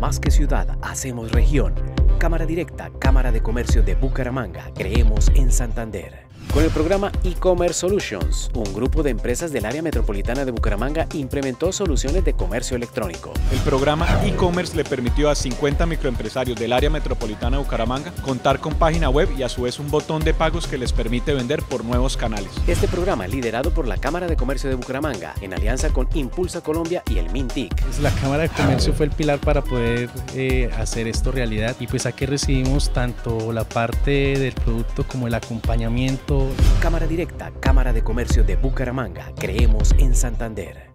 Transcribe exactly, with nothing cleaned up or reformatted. Más que ciudad, hacemos región. Cámara Directa, Cámara de Comercio de Bucaramanga. Creemos en Santander. Con el programa E-Commerce Solutions, un grupo de empresas del área metropolitana de Bucaramanga implementó soluciones de comercio electrónico. El programa E-Commerce le permitió a cincuenta microempresarios del área metropolitana de Bucaramanga contar con página web y a su vez un botón de pagos que les permite vender por nuevos canales. Este programa, liderado por la Cámara de Comercio de Bucaramanga, en alianza con INNPULSA Colombia y el Mintic. La Cámara de Comercio fue el pilar para poder eh, hacer esto realidad, y pues aquí recibimos tanto la parte del producto como el acompañamiento. Cámara Directa, Cámara de Comercio de Bucaramanga. Creemos en Santander.